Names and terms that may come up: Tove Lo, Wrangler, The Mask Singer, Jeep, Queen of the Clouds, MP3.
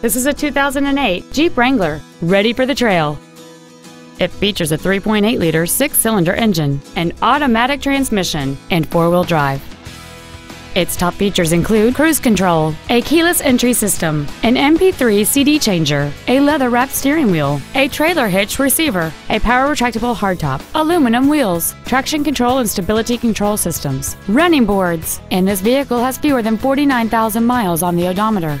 This is a 2008 Jeep Wrangler, ready for the trail. It features a 3.8-liter six-cylinder engine, an automatic transmission, and four-wheel drive. Its top features include cruise control, a keyless entry system, an MP3 CD changer, a leather-wrapped steering wheel, a trailer hitch receiver, a power-retractable hardtop, aluminum wheels, traction control and stability control systems, running boards, and this vehicle has fewer than 49,000 miles on the odometer.